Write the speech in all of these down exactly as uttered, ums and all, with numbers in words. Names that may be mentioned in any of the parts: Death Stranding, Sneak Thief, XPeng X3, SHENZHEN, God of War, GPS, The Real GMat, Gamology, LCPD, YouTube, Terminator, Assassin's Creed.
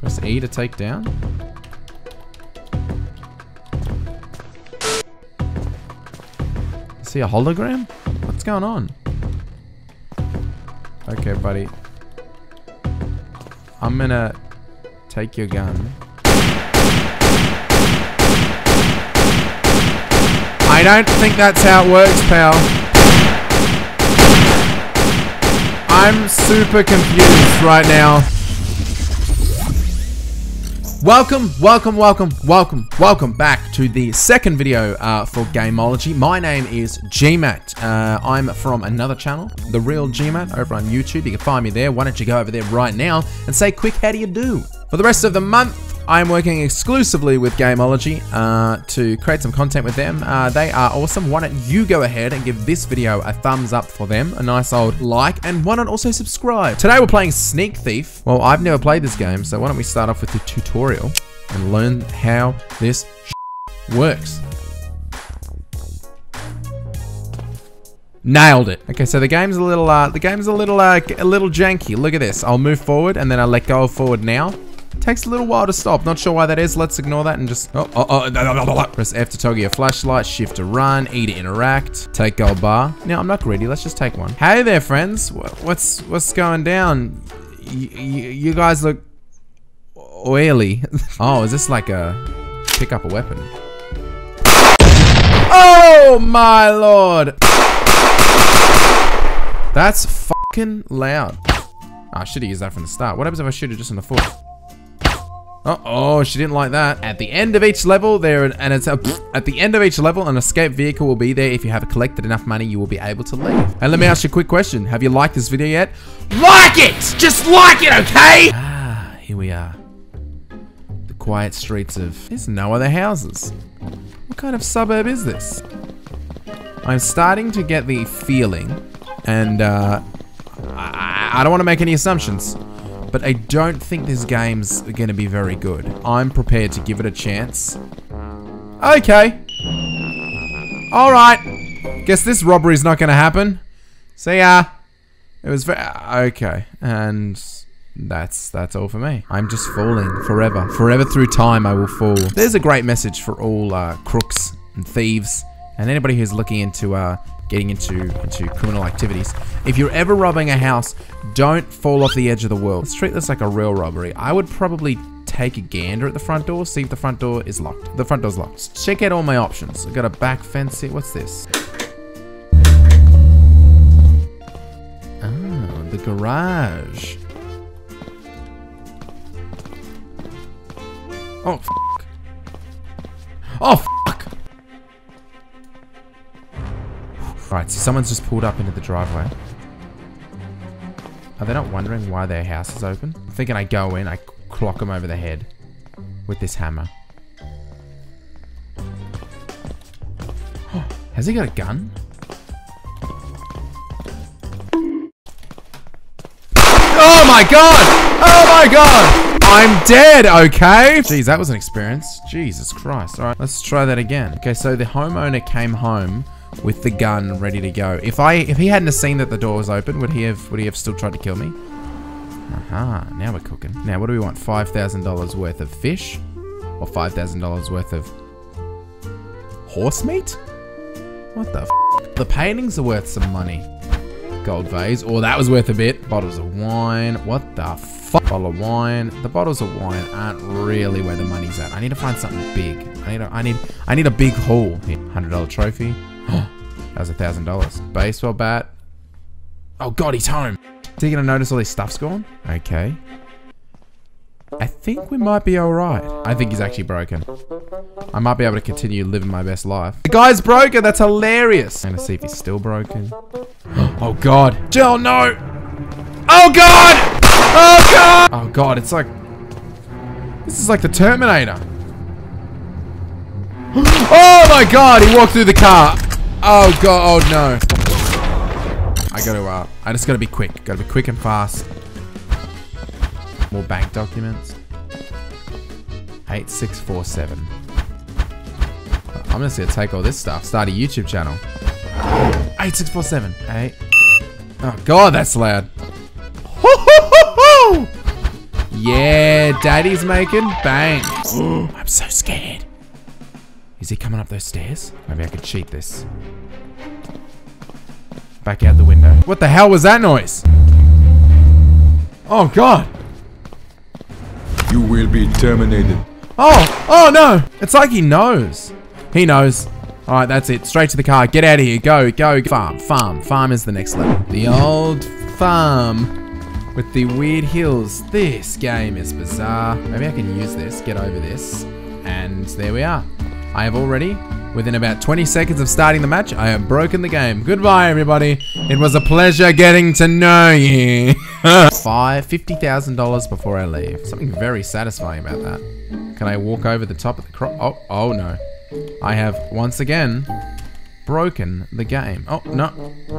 Press E to take down. See a hologram? What's going on? Okay, buddy. I'm gonna take your gun. I don't think that's how it works, pal. I'm super confused right now. Welcome, welcome, welcome, welcome, welcome back to the second video uh, for Gamology. My name is GMat. Uh, I'm from another channel, The Real GMat, over on YouTube. You can find me there. Why don't you go over there right now and say quick, how do you do? For the rest of the month, I'm working exclusively with Gamology uh, to create some content with them. Uh, they are awesome. Why don't you go ahead and give this video a thumbs up for them, a nice old like, and why not also subscribe? Today we're playing Sneak Thief. Well, I've never played this game, so why don't we start off with the tutorial and learn how this sh works. Nailed it. Okay, so the game's a little, uh, the game's a little, uh, a little janky. Look at this. I'll move forward and then I'll let go of forward now. Takes a little while to stop. Not sure why that is. Let's ignore that and just... Oh, oh, oh. No, no, no, no. Press F to toggle your flashlight. Shift to run. E to interact. Take gold bar. Now, I'm not greedy. Let's just take one. Hey there, friends. What's what's going down? Y you guys look... oily. Oh, is this like a... pick up a weapon? Oh, my lord. That's fucking loud. Oh, I should have used that from the start. What happens if I shoot it just in the foot? Uh-oh, she didn't like that. At the end of each level, there an, and it's a, at the end of each level, an escape vehicle will be there. If you have collected enough money, you will be able to leave. And let me ask you a quick question: have you liked this video yet? Like it, just like it, okay? Ah, here we are. The quiet streets of. There's no other houses. What kind of suburb is this? I'm starting to get the feeling, and uh, I, I don't want to make any assumptions. But I don't think this game's gonna be very good. I'm prepared to give it a chance. Okay. Alright. Guess this robbery's not gonna happen. See ya. It was very... Okay. And... That's that's all for me. I'm just falling forever. Forever through time I will fall. There's a great message for all uh, crooks and thieves and anybody who's looking into... Uh, getting into, into criminal activities. If you're ever robbing a house, don't fall off the edge of the world. Let's treat this like a real robbery. I would probably take a gander at the front door, see if the front door is locked. The front door's locked. Check out all my options. I've got a back fence here. What's this? Oh, the garage. Oh, fuck. Oh, fuck. Alright, so someone's just pulled up into the driveway. Are they not wondering why their house is open? I'm thinking I go in, I clock them over the head with this hammer. Has he got a gun? Oh my god! Oh my god! I'm dead, okay? Jeez, that was an experience. Jesus Christ. Alright, let's try that again. Okay, so the homeowner came home with the gun ready to go. If I if he hadn't seen that the door was open, would he have would he have still tried to kill me? Aha, now we're cooking. Now what do we want? five thousand dollars worth of fish or five thousand dollars worth of horse meat? What the f? The paintings are worth some money. Gold vase. Oh, that was worth a bit. Bottles of wine. What the f? Bottle of wine. The bottles of wine aren't really where the money's at. I need to find something big. I need a, I need I need a big haul. Here, one hundred dollar trophy. That was a thousand dollars. Baseball bat. Oh god, he's home. Is he gonna notice all this stuff's gone? Okay. I think we might be alright. I think he's actually broken. I might be able to continue living my best life. The guy's broken, that's hilarious. I'm gonna see if he's still broken. Oh god. Jill, no! Oh god! Oh god! Oh god, it's like... This is like the Terminator. Oh my god, he walked through the car. Oh god, oh no. I gotta, uh, I just gotta be quick. Gotta be quick and fast. More bank documents. eight six four seven. I'm just gonna take all this stuff. Start a YouTube channel. eight six four seven. Eight. Oh god, that's loud. Ho ho ho ho! Yeah. their daddy's making bangs. I'm so scared. Is he coming up those stairs? Maybe I could cheat this. Back out the window. What the hell was that noise? Oh God. You will be terminated. Oh, oh no. It's like he knows. He knows. All right, that's it. Straight to the car. Get out of here. Go, go. Farm, farm, farm is the next level. The old farm with the weird hills. This game is bizarre. Maybe I can use this. Get over this. And there we are. I have already, within about twenty seconds of starting the match, I have broken the game. Goodbye, everybody. It was a pleasure getting to know you. Five, fifty thousand dollars before I leave. Something very satisfying about that. Can I walk over the top of the crop? Oh, oh no. I have, once again, broken the game. Oh, no.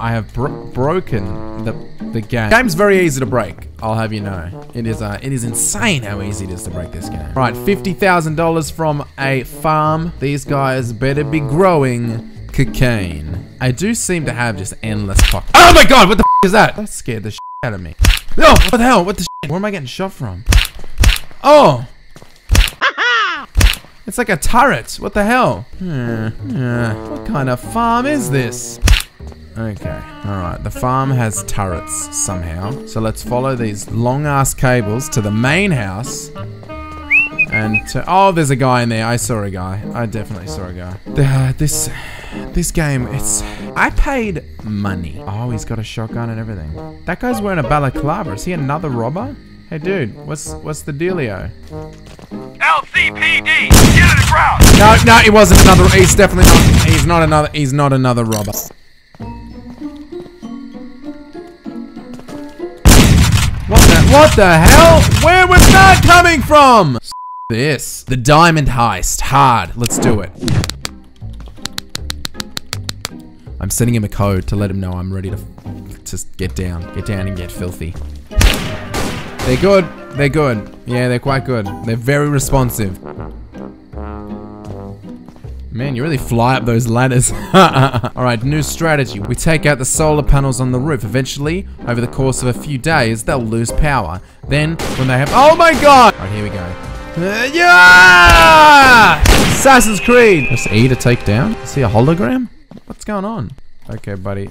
I have bro broken the, the game. The game's very easy to break, I'll have you know. It is uh, it is insane how easy it is to break this game. Right, fifty thousand dollars from a farm. These guys better be growing cocaine. I do seem to have just endless pockets. Oh my God, what the f is that? That scared the shit out of me. No, oh, what the hell, what the shit? Where am I getting shot from? Oh. It's like a turret. What the hell? Uh, uh, what kind of farm is this? Okay. All right. The farm has turrets somehow. So let's follow these long-ass cables to the main house. And to oh, there's a guy in there. I saw a guy. I definitely saw a guy. The, uh, this, this game. It's. I paid money. Oh, he's got a shotgun and everything. That guy's wearing a balaclava. Is he another robber? Hey, dude. What's what's the dealio? L C P D, get in the crowd. No, no, he wasn't another. He's definitely not. He's not another. He's not another robber. What the? What the hell? Where was that coming from? This. The diamond heist. Hard. Let's do it. I'm sending him a code to let him know I'm ready to just get down, get down and get filthy. They're good. They're good. Yeah, they're quite good. They're very responsive. Man, you really fly up those ladders. Alright, new strategy. We take out the solar panels on the roof. Eventually, over the course of a few days, they'll lose power. Then, when they have- Oh my God! Alright, here we go. Uh, yeah! Assassin's Creed! Press E to take down. See a hologram? What's going on? Okay, buddy.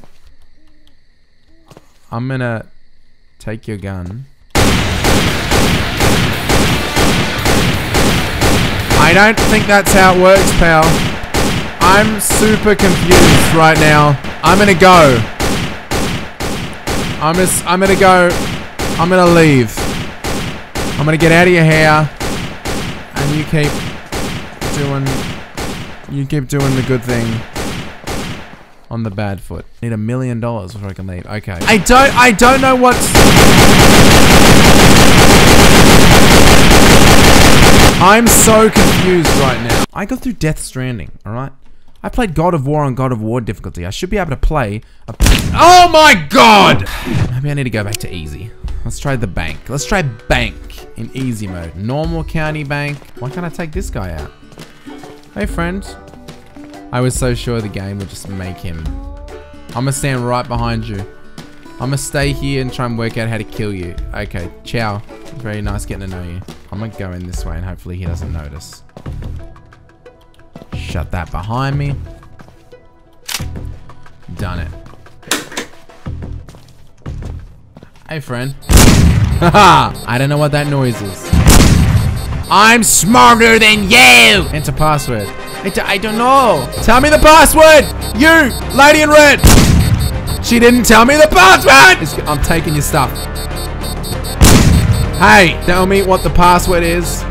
I'm gonna take your gun. I don't think that's how it works, pal. I'm super confused right now. I'm gonna go. I'm just, I'm gonna go. I'm gonna leave. I'm gonna get out of your hair. And you keep doing, you keep doing the good thing on the bad foot. I need a million dollars before I can leave. Okay. I don't, I don't know what's... I'm so confused right now. I go through Death Stranding, alright? I played God of War on God of War difficulty. I should be able to play a- Oh my God! Maybe I need to go back to easy. Let's try the bank. Let's try bank in easy mode. Normal county bank. Why can't I take this guy out? Hey friend. I was so sure the game would just make him. I'm gonna stand right behind you. I'm gonna stay here and try and work out how to kill you. Okay, ciao. Very nice getting to know you. I'm gonna go in this way and hopefully he doesn't notice. Shut that behind me. Done it. Hey friend. Haha! I don't know what that noise is. I'm smarter than you! Enter password. Enter, I don't know. Tell me the password! You, lady in red! She didn't tell me the password! It's, I'm taking your stuff. Hey, tell me what the password is,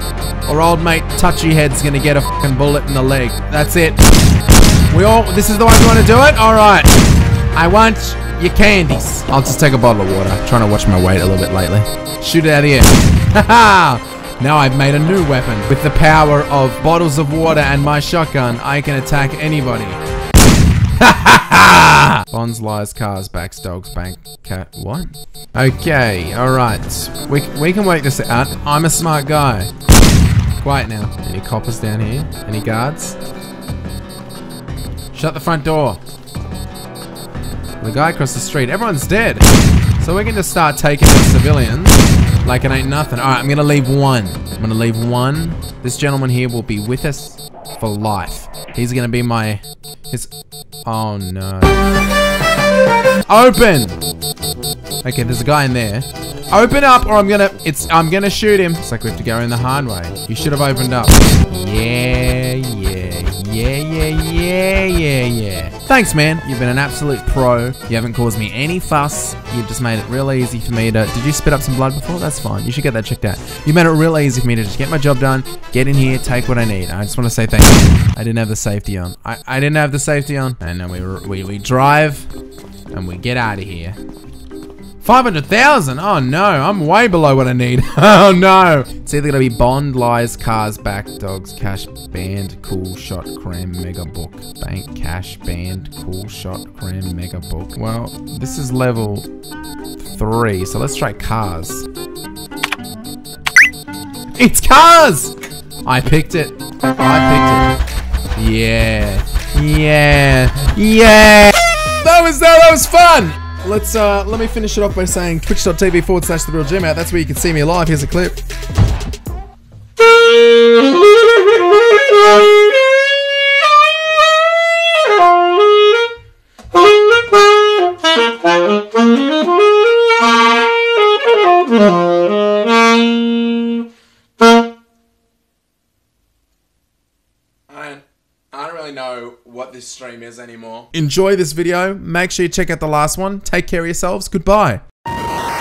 or old mate Touchy Head's gonna get a fucking bullet in the leg. That's it. We all, this is the way we wanna do it? Alright. I want your candies. I'll just take a bottle of water. I'm trying to watch my weight a little bit lately. Shoot it out of here. Haha! Now I've made a new weapon. With the power of bottles of water and my shotgun, I can attack anybody. Bonds, lies, cars, backs, dogs, bank, cat, what? Okay, alright. We, we can work this out. I'm a smart guy. Quiet now. Any coppers down here? Any guards? Shut the front door. The guy across the street. Everyone's dead. So we can just start taking the civilians. Like it ain't nothing. All right, I'm gonna leave one. I'm gonna leave one. This gentleman here will be with us for life. He's gonna be my... His... Oh no. Open! Okay, there's a guy in there. Open up or I'm gonna... It's... I'm gonna shoot him. It's like we have to go in the hard way. You should have opened up. Yeah, yeah, yeah, yeah, yeah, yeah, yeah. Thanks, man. You've been an absolute pro. You haven't caused me any fuss. You've just made it real easy for me to... Did you spit up some blood before? That's fine. You should get that checked out. You made it real easy for me to just get my job done, get in here, take what I need. I just want to say thank you. I didn't have the safety on. I, I didn't have the safety on. And then we, we, we drive and we get out of here. five hundred thousand? Oh no, I'm way below what I need. Oh no. It's either going to be Bond, Lies, Cars, Back, Dogs, Cash, Band, Cool Shot, Cram, Mega Book. Bank, Cash, Band, Cool Shot, Cram, Mega Book. Well, this is level three, so let's try Cars. It's Cars! I picked it. I picked it. Yeah. Yeah. Yeah. That was, that was fun! Let's, uh, let me finish it off by saying twitch.tv forward slash the real GMat. That's where you can see me live. Here's a clip. This stream is anymore. Enjoy this video. Make sure you check out the last one. Take care of yourselves. Goodbye.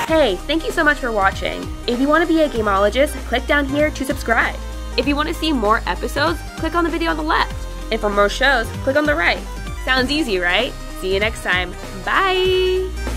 Hey, thank you so much for watching. If you want to be a gamologist, click down here to subscribe. If you want to see more episodes, click on the video on the left. And for more shows, click on the right. Sounds easy, right? See you next time. Bye.